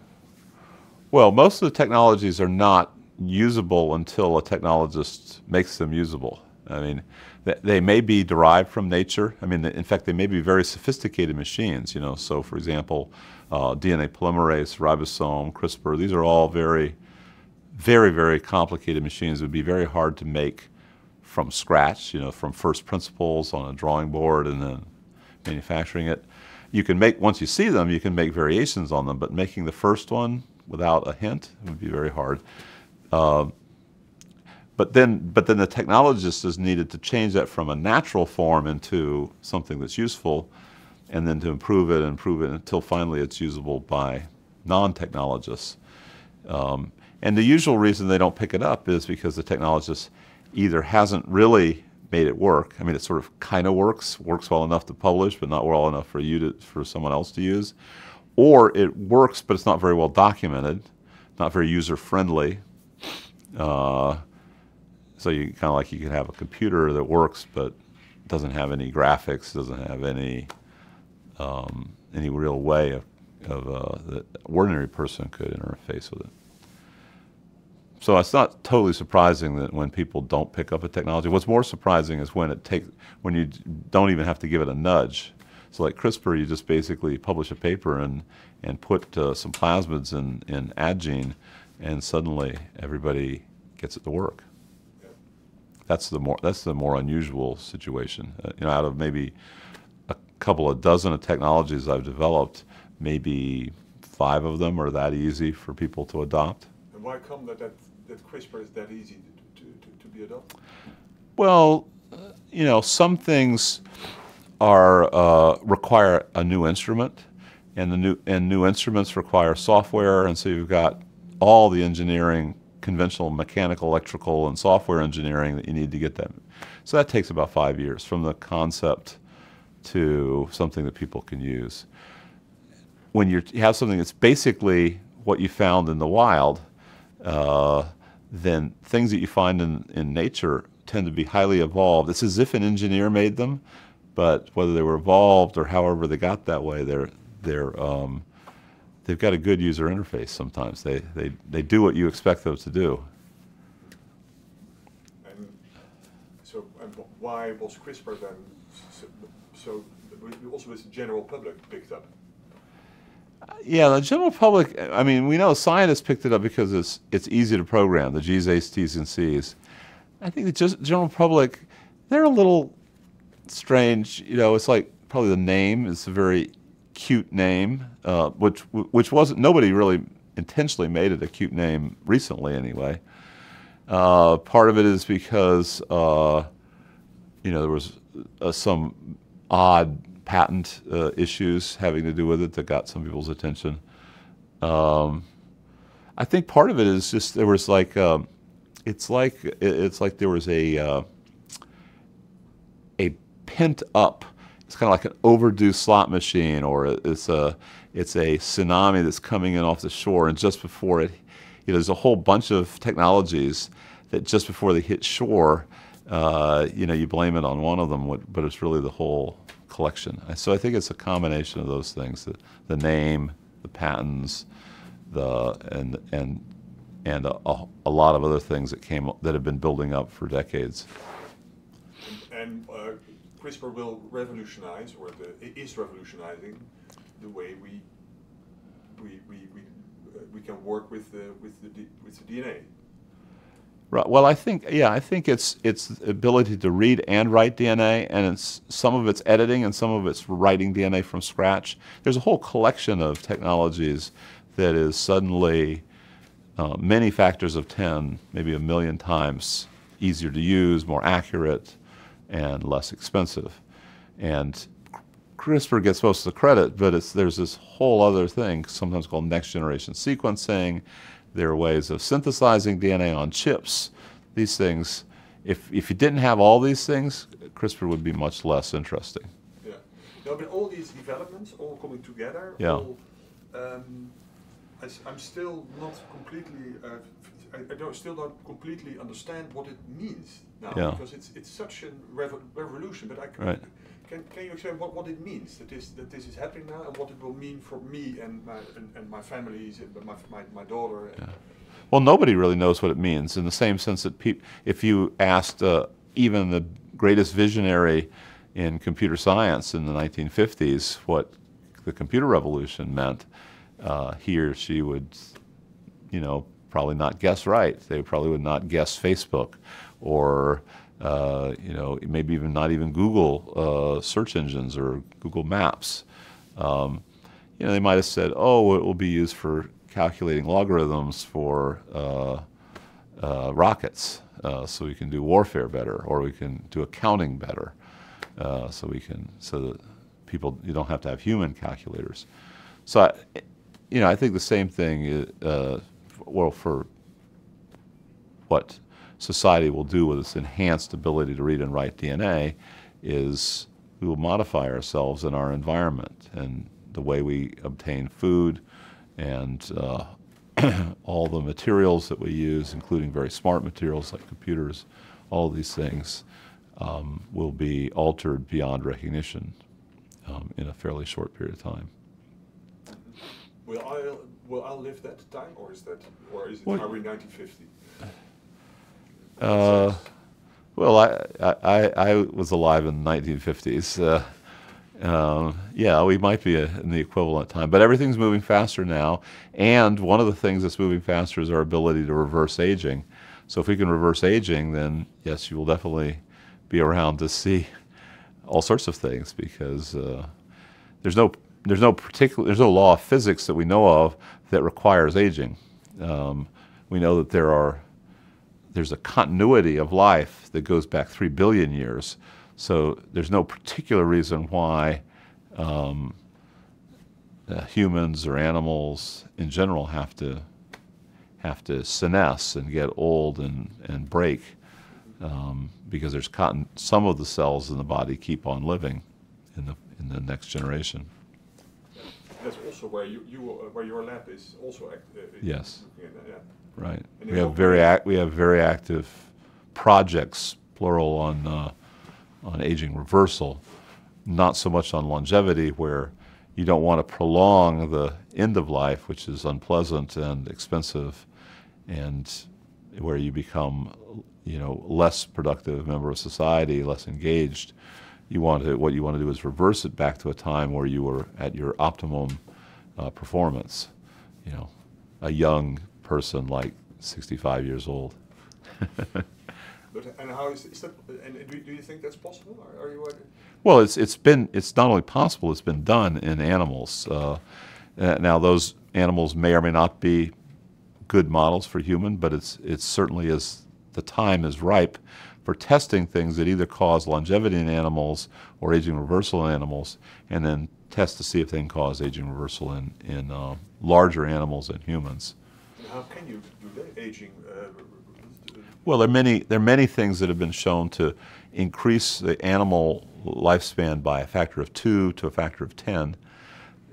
Well, most of the technologies are not usable until a technologist makes them usable. I mean, they, they may be derived from nature. I mean, in fact, they may be very sophisticated machines, you know. So, for example, uh, D N A polymerase, ribosome, CRISPR, these are all very, very, very complicated machines. It would be very hard to make from scratch, you know, from first principles on a drawing board and then manufacturing it. You can make, once you see them, you can make variations on them, but making the first one without a hint, it would be very hard. Uh, but then, but then the technologist is needed to change that from a natural form into something that's useful, and then to improve it and improve it until finally it's usable by non-technologists. Um, and the usual reason they don't pick it up is because the technologist either hasn't really made it work. I mean, it sort of kind of works, works well enough to publish, but not well enough for you to, for someone else to use. Or it works, but it's not very well documented, not very user-friendly. Uh, so you kind of like you can have a computer that works, but doesn't have any graphics, doesn't have any um, any real way of, of uh, that ordinary person could interface with it. So it's not totally surprising that when people don't pick up a technology. What's more surprising is when it takes when you don't even have to give it a nudge. So like CRISPR, you just basically publish a paper and, and put uh, some plasmids in, in AdGene, and suddenly everybody gets it to work. That's the more, that's the more unusual situation. Uh, you know, out of maybe a couple of dozen of technologies I've developed, maybe five of them are that easy for people to adopt. And why come that, that, that CRISPR is that easy to, to, to be adopted? Well, you know, some things are uh, require a new instrument, and the new and new instruments require software, and so you've got all the engineering, conventional mechanical, electrical, and software engineering that you need to get that. So that takes about five years from the concept to something that people can use. When you're, you have something that's basically what you found in the wild, uh, then things that you find in, in nature tend to be highly evolved. It's as if an engineer made them, but whether they were evolved or however they got that way, they're they're um, they've got a good user interface. Sometimes they they they do what you expect them to do. And so, and why was CRISPR then so, so also was the general public picked up? Yeah, the general public. I mean, we know scientists picked it up because it's it's easy to program the G's, A's, T's, and C's. I think the just general public, they're a little strange. You know, it's like probably the name is a very cute name, uh, which which wasn't, nobody really intentionally made it a cute name recently anyway. Uh, part of it is because uh, you know, there was uh, some odd patent uh, issues having to do with it that got some people's attention. Um, I think part of it is just there was like. Um, It's like it's like there was a uh, a pent up. It's kind of like an overdue slot machine, or it's a it's a tsunami that's coming in off the shore, and just before it, you know, there's a whole bunch of technologies that just before they hit shore, uh, you know, you blame it on one of them, but it's really the whole collection. So I think it's a combination of those things: the, the name, the patents, the and and. and a, a, a lot of other things that came that have been building up for decades. And, and uh, CRISPR will revolutionize, or the, it is revolutionizing, the way we we we we, uh, we can work with the with the with the D N A. Right. Well, I think yeah, I think it's it's the ability to read and write D N A, and it's some of it's editing, and some of it's writing D N A from scratch. There's a whole collection of technologies that is suddenly. Uh, many factors of ten, maybe a million times easier to use, more accurate, and less expensive. And CRISPR gets most of the credit, but it's, there's this whole other thing, sometimes called next-generation sequencing. There are ways of synthesizing D N A on chips. These things, if, if you didn't have all these things, CRISPR would be much less interesting. Yeah. Now, with all these developments all coming together, yeah. all... Um, I'm still not completely. Uh, I, I don't, still don't completely understand what it means now, yeah. because it's it's such a revo revolution. But I can, right. can can you explain what, what it means that this that this is happening now, and what it will mean for me and my and, and my families and my my, my daughter. And yeah. Well, nobody really knows what it means in the same sense that peop if you asked uh, even the greatest visionary in computer science in the nineteen fifties what the computer revolution meant. Uh, he or she would, you know, probably not guess right. They probably would not guess Facebook, or uh, you know, maybe even not even Google uh, search engines or Google Maps. Um, you know, they might have said, "Oh, it will be used for calculating logarithms for uh, uh, rockets, uh, so we can do warfare better, or we can do accounting better, uh, so we can so that people you don't have to have human calculators." So. I, You know, I think the same thing, uh, well, for what society will do with its enhanced ability to read and write D N A is we will modify ourselves in our environment and the way we obtain food and uh, all the materials that we use, including very smart materials like computers, all these things um, will be altered beyond recognition um, in a fairly short period of time. Will I, will I live that time, or is that, or is it, well, are we nineteen fifty? Uh, well, I, I I was alive in the nineteen fifties. Uh, um, yeah, we might be a, in the equivalent time, but everything's moving faster now. And one of the things that's moving faster is our ability to reverse aging. So if we can reverse aging, then yes, you will definitely be around to see all sorts of things, because uh, there's no there's no particular there's no law of physics that we know of that requires aging. Um, we know that there are there's a continuity of life that goes back three billion years. So there's no particular reason why um, uh, humans or animals in general have to have to senesce and get old and and break, um, because there's cotton, some of the cells in the body keep on living in the in the next generation. That's also where you, you where your lab is also active. Yes. Yeah. Right. We have very act, we have very active projects, plural, on uh, on aging reversal, not so much on longevity, where you don't want to prolong the end of life, which is unpleasant and expensive, and where you become, you know, less productive member of society, less engaged. You want to what you want to do is reverse it back to a time where you were at your optimum uh, performance. You know, a young person like sixty-five years old. But, and how is, is that? And do, do you think that's possible? Or are you? Uh, well, it's it's been it's not only possible; it's been done in animals. Uh, now, those animals may or may not be good models for human, but it's it certainly is. The time is ripe for testing things that either cause longevity in animals or aging reversal in animals, and then test to see if they can cause aging reversal in in uh, larger animals and humans. And how can you do that? Aging. Uh, Well, there are many there are many things that have been shown to increase the animal lifespan by a factor of two to a factor of ten.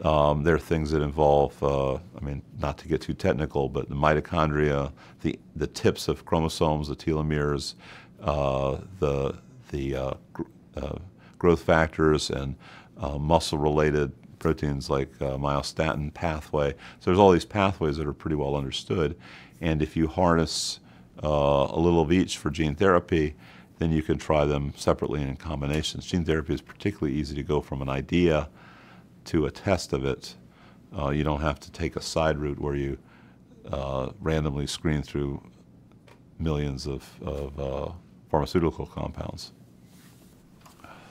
Um, there are things that involve, uh, I mean, not to get too technical, but the mitochondria, the the tips of chromosomes, the telomeres, uh, the the uh, gr uh, growth factors, and uh, muscle-related proteins like uh, myostatin pathway. So there's all these pathways that are pretty well understood, and if you harness Uh, a little of each for gene therapy, then you can try them separately and in combinations. Gene therapy is particularly easy to go from an idea to a test of it. Uh, you don't have to take a side route where you uh, randomly screen through millions of, of uh, pharmaceutical compounds.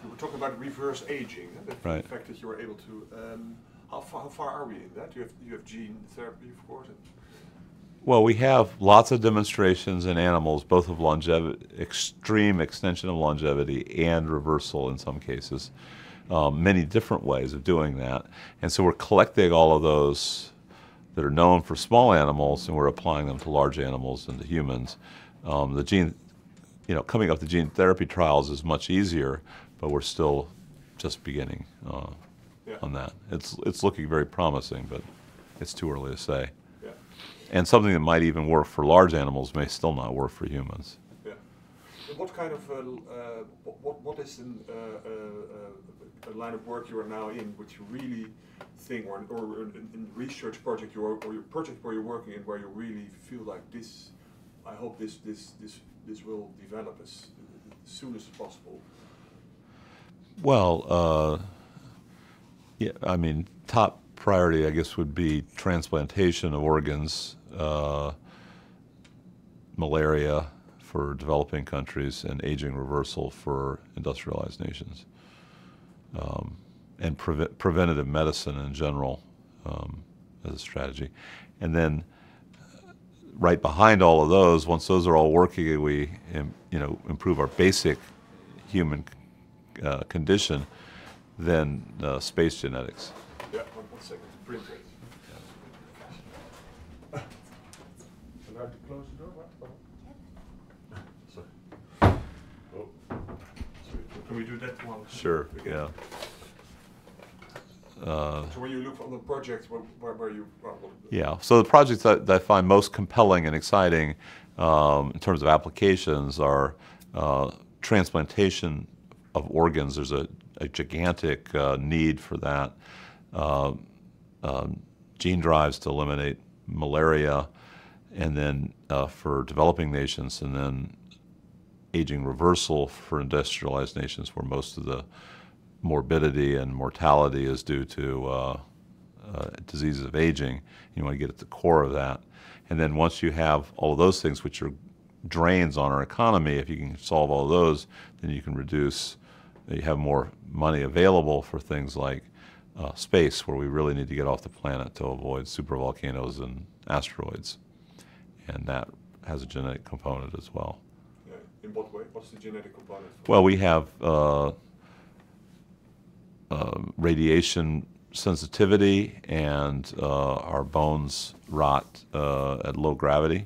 We were talking about reverse aging, the right. fact that you were able to. Um, how, far, how far are we in that? You have, you have gene therapy, of course. Well, we have lots of demonstrations in animals, both of longevity, extreme extension of longevity, and reversal in some cases. Um, many different ways of doing that. And so we're collecting all of those that are known for small animals, and we're applying them to large animals and to humans. Um, the gene, you know, coming up the gene therapy trials is much easier, but we're still just beginning uh, yeah. on that. It's, it's looking very promising, but it's too early to say. And something that might even work for large animals may still not work for humans. Yeah. What kind of, uh, uh, what, what is in, uh, uh, uh, a line of work you are now in, which you really think, or, or in research project you are, or your project where you're working in, where you really feel like this, I hope this, this, this, this will develop as soon as possible? Well, uh, yeah, I mean, top priority, I guess, would be transplantation of organs, uh, malaria for developing countries, and aging reversal for industrialized nations, um, and pre preventative medicine in general um, as a strategy. And then uh, right behind all of those, once those are all working, we im you know, improve our basic human uh, condition, then uh, space genetics. Yeah, one, one second to print it. Yeah. Allowed to close the door? What? Oh. Sorry. Oh. Sorry. Can we do that one? Sure, again? Yeah. Uh, so when you look on the project, where, where, where you... Well, yeah, so the projects that, that I find most compelling and exciting um, in terms of applications are uh, transplantation of organs. There's a, a gigantic uh, need for that. Uh, um, gene drives to eliminate malaria, and then uh, for developing nations, and then aging reversal for industrialized nations, where most of the morbidity and mortality is due to uh, uh, diseases of aging. You want to get at the core of that. And then once you have all of those things, which are drains on our economy. If you can solve all those, then you can reduce, you have more money available for things like uh, space, where we really need to get off the planet to avoid supervolcanoes and asteroids. And that has a genetic component as well. Yeah. In what way? What's the genetic component? Well, we have uh, uh, radiation sensitivity, and uh, our bones rot uh, at low gravity.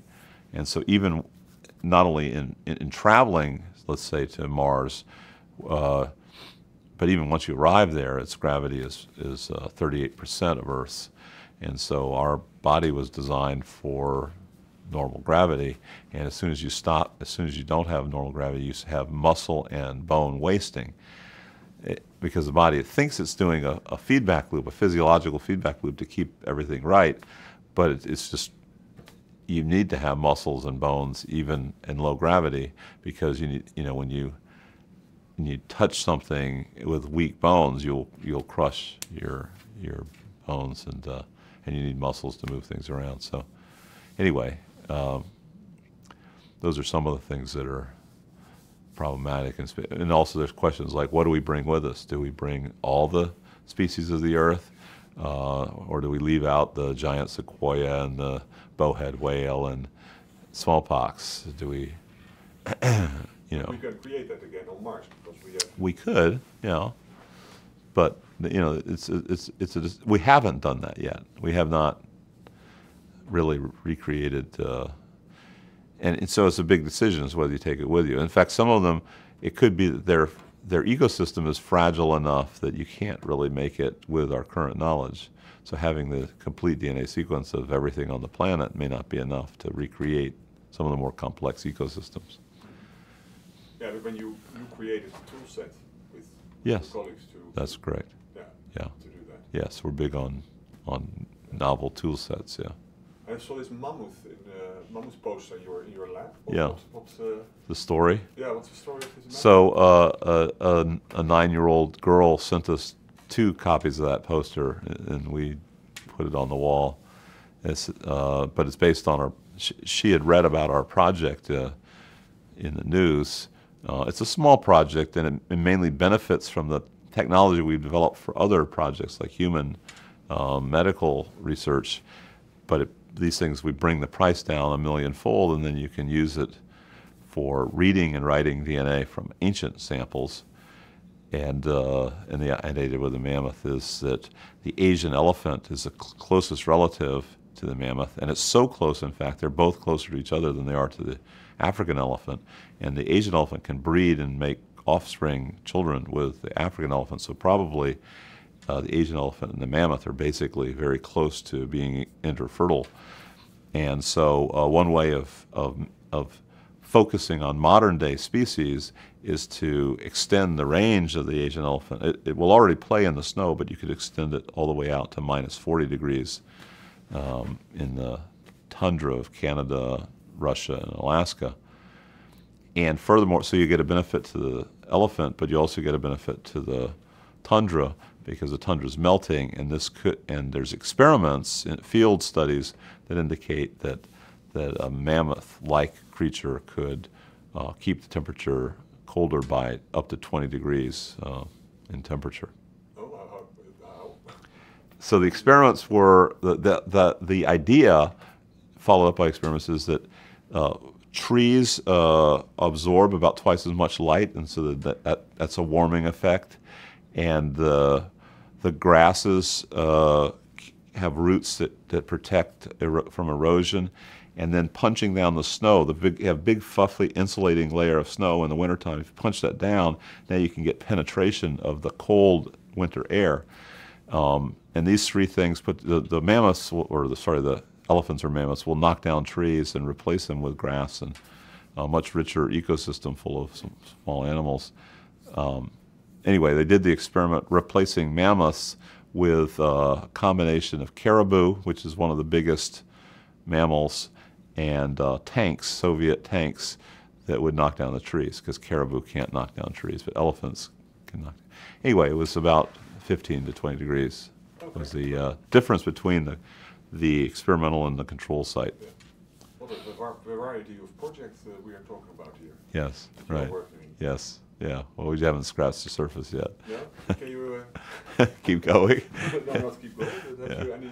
And so even not only in, in, in traveling, let's say, to Mars, uh, but even once you arrive there, its gravity is, is uh, thirty-eight percent of Earth's. And so our body was designed for normal gravity. And as soon as you stop, as soon as you don't have normal gravity, you have muscle and bone wasting. It, because the body, it thinks it's doing a, a feedback loop, a physiological feedback loop to keep everything right, but it, it's just, you need to have muscles and bones even in low gravity, because you need, you know, when you when you touch something with weak bones, you'll you'll crush your your bones, and uh, and you need muscles to move things around. So anyway, um, those are some of the things that are problematic. And also there's questions like, what do we bring with us? Do we bring all the species of the Earth, uh, or do we leave out the giant sequoia and the bowhead whale and smallpox? Do we, you know. We could create that again on Mars, because we have. We could, you know, but you know, it's it's it's a, we haven't done that yet. We have not really recreated. Uh, And so it's a big decision as whether you take it with you. In fact, some of them, it could be that their, their ecosystem is fragile enough that you can't really make it with our current knowledge. So having the complete D N A sequence of everything on the planet may not be enough to recreate some of the more complex ecosystems. Yeah, but when you, you created a tool set with yes, your colleagues to... That's correct. Yeah, yeah, to do that. Yes, we're big on, on novel tool sets, yeah. I saw this mammoth in uh, mammoth poster in your in your lab. What, yeah. What, what's uh, the story? Yeah. What's the story of this? So uh, a, a, a nine-year-old girl sent us two copies of that poster, and we put it on the wall. It's, uh, but it's based on our. She, she had read about our project uh, in the news. Uh, it's a small project, and it, it mainly benefits from the technology we've developed for other projects like human uh, medical research, but it. These things, we bring the price down a million fold, and then you can use it for reading and writing D N A from ancient samples. And, uh, and the idea with the mammoth is that the Asian elephant is the cl closest relative to the mammoth, and it's so close, in fact, they're both closer to each other than they are to the African elephant. And the Asian elephant can breed and make offspring children with the African elephant, so probably Uh, the Asian elephant and the mammoth are basically very close to being interfertile. And so uh, one way of, of, of focusing on modern-day species is to extend the range of the Asian elephant. It, it will already play in the snow, but you could extend it all the way out to minus forty degrees um, in the tundra of Canada, Russia, and Alaska. And furthermore, so you get a benefit to the elephant, but you also get a benefit to the tundra, because the tundra is melting, and this could, and there's experiments in field studies that indicate that that a mammoth-like creature could uh, keep the temperature colder by up to twenty degrees uh, in temperature. Oh, uh, wow. So the experiments were the the the, the idea, followed up by experiments, is that uh, trees uh, absorb about twice as much light, and so that, that that's a warming effect. And the, the grasses uh, have roots that, that protect ero from erosion. And then punching down the snow, the big, you have big fluffy insulating layer of snow in the wintertime. If you punch that down, now you can get penetration of the cold winter air. Um, and these three things, put the, the mammoths, will, or the, sorry, the elephants or mammoths will knock down trees and replace them with grass and a much richer ecosystem full of some small animals. Um, Anyway, they did the experiment replacing mammoths with a combination of caribou, which is one of the biggest mammals, and uh, tanks, Soviet tanks, that would knock down the trees, because caribou can't knock down trees, but elephants can knock down. Anyway, it was about fifteen to twenty degrees was the uh, difference between the, the experimental and the control site. Yeah. the, the variety of projects that we are talking about here. Yes, right. Yes, yeah. Well, we haven't scratched the surface yet. Yeah. Can you uh, keep going? No, not keep going. But yeah. any,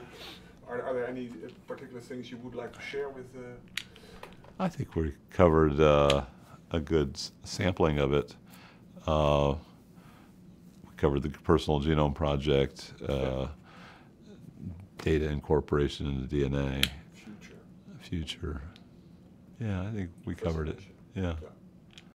are, are there any particular things you would like to share with? Uh, I think we covered uh, a good sampling of it. Uh, we covered the Personal Genome Project, uh, yeah. data incorporation into D N A. Future. Future. Yeah, I think we covered it. Yeah. yeah.